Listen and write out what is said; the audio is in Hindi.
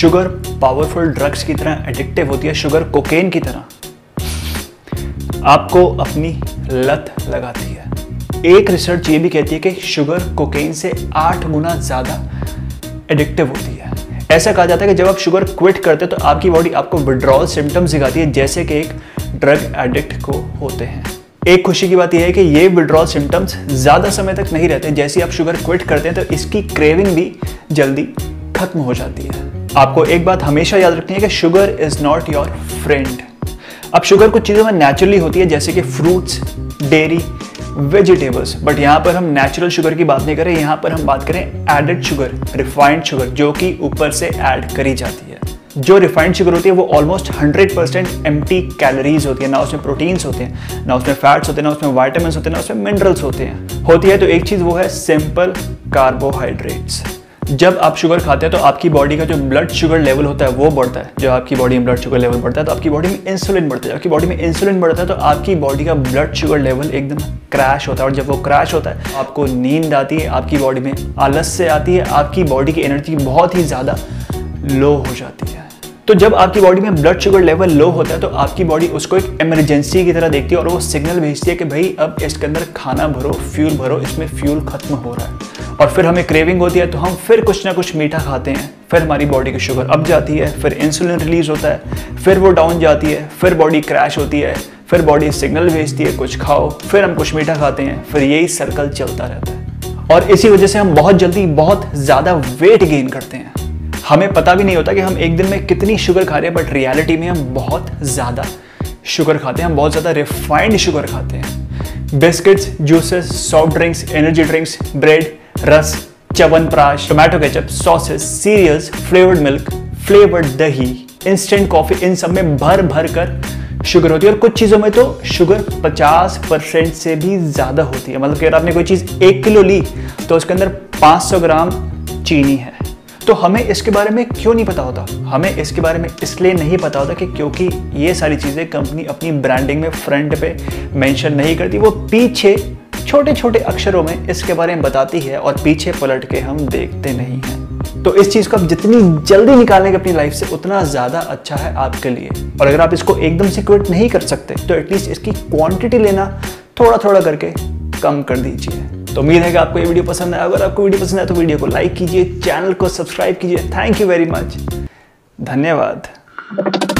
शुगर पावरफुल ड्रग्स की तरह एडिक्टिव होती है, शुगर कोकेन की तरह आपको अपनी लत लगाती है। एक रिसर्च ये भी कहती है कि शुगर कोकेन से 8 गुना ज़्यादा एडिक्टिव होती है। ऐसा कहा जाता है कि जब आप शुगर क्विट करते हैं तो आपकी बॉडी आपको विड्रॉल सिम्टम्स दिखाती है जैसे कि एक ड्रग एडिक्ट को होते हैं। एक खुशी की बात यह है कि ये विड्रॉल सिम्टम्स ज़्यादा समय तक नहीं रहते। जैसे ही आप शुगर क्विट करते हैं तो इसकी क्रेविंग भी जल्दी खत्म हो जाती है। आपको एक बात हमेशा याद रखनी है कि sugar is not your friend. अब शुगर कुछ चीज़ों में नेचुरली होती है जैसे कि फ्रूट्स, डेयरी, वेजिटेबल्स, बट यहाँ पर हम नेचुरल शुगर की बात नहीं करें, यहाँ पर हम बात करें एडेड शुगर, रिफाइंड शुगर, जो कि ऊपर से ऐड करी जाती है। जो रिफाइंड शुगर होती है वो ऑलमोस्ट 100% एम्प्टी कैलोरीज होती है, ना उसमें प्रोटीन्स होते हैं, ना उसमें फैट्स होते हैं, ना उसमें वाइटामिन होते हैं, ना उसमें मिनरल्स होते हैं होती है। तो एक चीज़ वो है सिंपल कार्बोहाइड्रेट्स। जब आप शुगर खाते हैं तो आपकी बॉडी का जो ब्लड शुगर लेवल होता है वो बढ़ता है। जब आपकी बॉडी में ब्लड शुगर लेवल बढ़ता है तो आपकी बॉडी में इंसुलिन बढ़ता है। जब आपकी बॉडी में इंसुलिन बढ़ता है तो आपकी बॉडी का ब्लड शुगर लेवल एकदम क्रैश होता है, और जब वो क्रैश होता है आपको नींद आती है, आपकी बॉडी में आलस्य आती है, आपकी बॉडी की एनर्जी बहुत ही ज़्यादा लो हो जाती है। तो जब आपकी बॉडी में ब्लड शुगर लेवल लो होता है तो आपकी बॉडी उसको एक इमरजेंसी की तरह देखती है और वो सिग्नल भेजती है कि भाई अब इसके अंदर खाना भरो, इसमें फ्यूल खत्म हो रहा है। और फिर हमें क्रेविंग होती है तो हम फिर कुछ ना कुछ मीठा खाते हैं, फिर हमारी बॉडी की शुगर अप जाती है, फिर इंसुलिन रिलीज होता है, फिर वो डाउन जाती है, फिर बॉडी क्रैश होती है, फिर बॉडी सिग्नल भेजती है कुछ खाओ, फिर हम कुछ मीठा खाते हैं, फिर यही सर्कल चलता रहता है। और इसी वजह से हम बहुत जल्दी बहुत ज़्यादा वेट गेन करते हैं। हमें पता भी नहीं होता कि हम एक दिन में कितनी शुगर खा रहे हैं, बट रियलिटी में हम बहुत ज़्यादा शुगर खाते हैं, हम बहुत ज़्यादा रिफाइंड शुगर खाते हैं। Biscuits, juices, soft drinks, energy drinks, bread, रस, chyawanprash, tomato ketchup, sauces, cereals, flavoured milk, flavoured दही, इंस्टेंट कॉफी, इन सब में भर भर कर शुगर होती है। और कुछ चीज़ों में तो शुगर 50% से भी ज़्यादा होती है। मतलब कि अगर आपने कोई चीज़ 1 किलो ली तो उसके अंदर 500 ग्राम चीनी है। तो हमें इसके बारे में क्यों नहीं पता होता? हमें इसके बारे में इसलिए नहीं पता होता कि क्योंकि ये सारी चीज़ें कंपनी अपनी ब्रांडिंग में फ्रंट पे मेंशन नहीं करती, वो पीछे छोटे छोटे अक्षरों में इसके बारे में बताती है और पीछे पलट के हम देखते नहीं हैं। तो इस चीज़ को आप जितनी जल्दी निकालेंगे अपनी लाइफ से उतना ज़्यादा अच्छा है आपके लिए। और अगर आप इसको एकदम से क्विट नहीं कर सकते तो एटलीस्ट इसकी क्वांटिटी लेना थोड़ा थोड़ा करके कम कर दीजिए। तो उम्मीद है कि आपको ये वीडियो पसंद आया। अगर आपको वीडियो पसंद आया तो वीडियो को लाइक कीजिए, चैनल को सब्सक्राइब कीजिए। थैंक यू वेरी मच, धन्यवाद।